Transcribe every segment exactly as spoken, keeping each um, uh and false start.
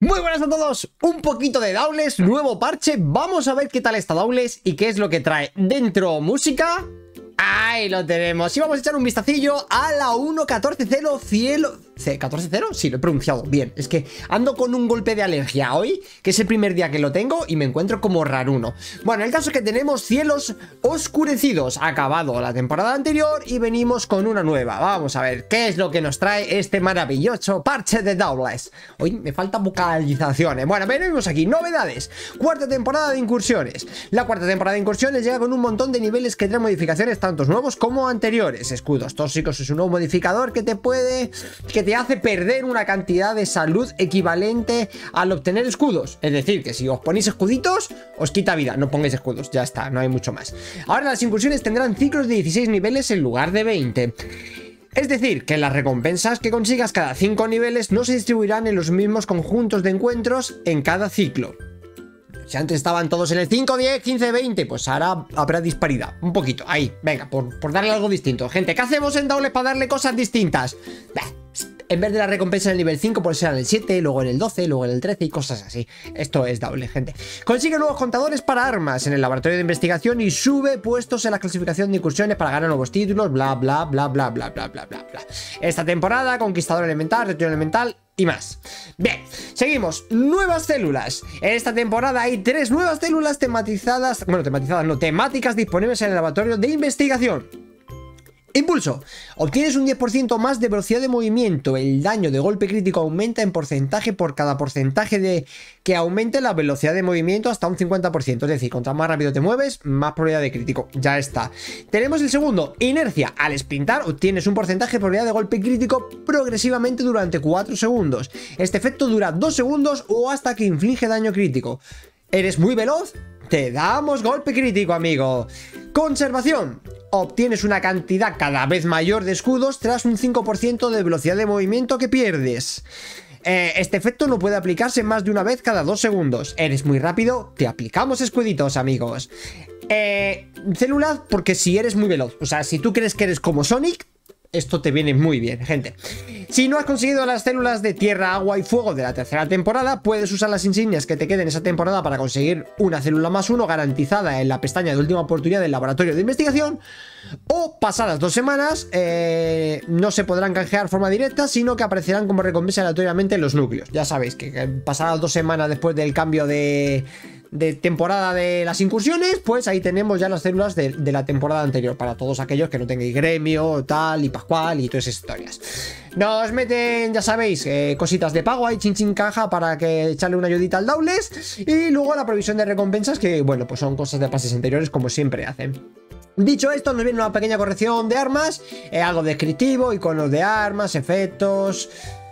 Muy buenas a todos, un poquito de Dauntless, nuevo parche. Vamos a ver qué tal está Dauntless y qué es lo que trae. Dentro música, ahí lo tenemos. Y vamos a echar un vistacillo a la uno punto catorce punto cero cielo... ¿catorce punto cero? Sí, lo he pronunciado bien. Es que ando con un golpe de alergia hoy, que es el primer día que lo tengo y me encuentro como raruno. Bueno, el caso es que tenemos cielos oscurecidos. Acabado la temporada anterior y venimos con una nueva. Vamos a ver qué es lo que nos trae este maravilloso parche de Dauntless. Hoy me faltan vocalizaciones. Bueno, venimos aquí. Novedades. Cuarta temporada de incursiones. La cuarta temporada de incursiones llega con un montón de niveles que traen modificaciones tanto nuevos como anteriores. Escudos tóxicos es un nuevo modificador que te puede... que te te hace perder una cantidad de salud equivalente al obtener escudos. Es decir, que si os ponéis escuditos, os quita vida. No pongáis escudos, ya está, no hay mucho más. Ahora las incursiones tendrán ciclos de dieciséis niveles en lugar de veinte. Es decir, que las recompensas que consigas cada cinco niveles no se distribuirán en los mismos conjuntos de encuentros en cada ciclo. Si antes estaban todos en el cinco, diez, quince, veinte, pues ahora habrá disparidad. Un poquito, ahí, venga, por, por darle algo distinto. Gente, ¿qué hacemos en Dauntless para darle cosas distintas? En vez de la recompensa en el nivel cinco, pues será en el siete, luego en el doce, luego en el trece y cosas así. Esto es Dauntless, gente. Consigue nuevos contadores para armas en el laboratorio de investigación y sube puestos en la clasificación de incursiones para ganar nuevos títulos, bla, bla, bla, bla, bla, bla, bla, bla, bla. Esta temporada, conquistador elemental, retiro elemental... y más. Bien, seguimos. Nuevas células. En esta temporada hay tres nuevas células tematizadas. Bueno, tematizadas no, temáticas disponibles en el laboratorio de investigación. Impulso. Obtienes un diez por ciento más de velocidad de movimiento. El daño de golpe crítico aumenta en porcentaje por cada porcentaje de que aumente la velocidad de movimiento hasta un cincuenta por ciento. Es decir, cuanto más rápido te mueves, más probabilidad de crítico. Ya está. Tenemos el segundo. Inercia. Al sprintar obtienes un porcentaje de probabilidad de golpe crítico progresivamente durante cuatro segundos. Este efecto dura dos segundos o hasta que inflige daño crítico. ¿Eres muy veloz? Te damos golpe crítico, amigo. Conservación. Obtienes una cantidad cada vez mayor de escudos tras un cinco por ciento de velocidad de movimiento que pierdes. Eh, este efecto no puede aplicarse más de una vez cada dos segundos. Eres muy rápido, te aplicamos escuditos, amigos. Eh, células, porque si eres muy veloz, o sea, si tú crees que eres como Sonic, esto te viene muy bien, gente. Si no has conseguido las células de tierra, agua y fuego de la tercera temporada, puedes usar las insignias que te queden esa temporada para conseguir una célula más uno garantizada en la pestaña de última oportunidad del laboratorio de investigación. O pasadas dos semanas, eh, no se podrán canjear de forma directa, sino que aparecerán como recompensa aleatoriamente en los núcleos. Ya sabéis que, que pasadas dos semanas después del cambio de... de temporada de las incursiones, pues ahí tenemos ya las células de, de la temporada anterior, para todos aquellos que no tengáis gremio, tal y pascual y todas esas historias. Nos meten, ya sabéis, eh, cositas de pago ahí, chin chin caja, para que echarle una ayudita al Dauntless. Y luego la provisión de recompensas, que bueno, pues son cosas de pases anteriores, como siempre hacen. Dicho esto, nos viene una pequeña corrección de armas, eh, algo descriptivo, iconos de armas, efectos...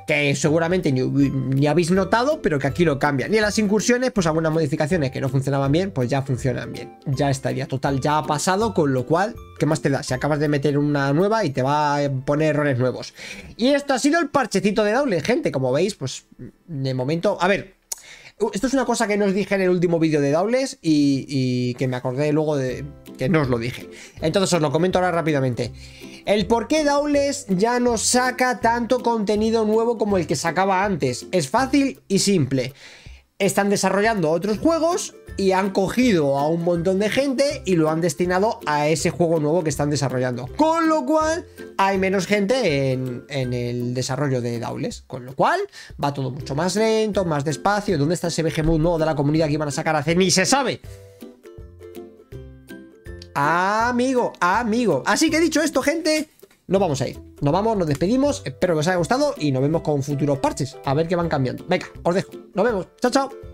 que seguramente ni, ni habéis notado, pero que aquí lo cambian. Y en las incursiones, pues algunas modificaciones que no funcionaban bien, pues ya funcionan bien. Ya estaría, total, ya ha pasado, con lo cual, ¿qué más te da? Si acabas de meter una nueva y te va a poner errores nuevos. Y esto ha sido el parchecito de Dauntless, gente. Como veis, pues de momento... A ver, esto es una cosa que no os dije en el último vídeo de Dauntless y, y que me acordé luego de... que no os lo dije. Entonces os lo comento ahora rápidamente. El por qué Dauntless ya no saca tanto contenido nuevo como el que sacaba antes. Es fácil y simple. Están desarrollando otros juegos y han cogido a un montón de gente y lo han destinado a ese juego nuevo que están desarrollando. Con lo cual, hay menos gente en, en el desarrollo de Dauntless. Con lo cual, va todo mucho más lento, más despacio. ¿Dónde está ese B G M U nuevo de la comunidad que iban a sacar hace? Ni se sabe. Amigo, amigo. Así que dicho esto, gente, nos vamos a ir. Nos vamos, nos despedimos. Espero que os haya gustado y nos vemos con futuros parches. A ver qué van cambiando. Venga, os dejo. Nos vemos. Chao, chao.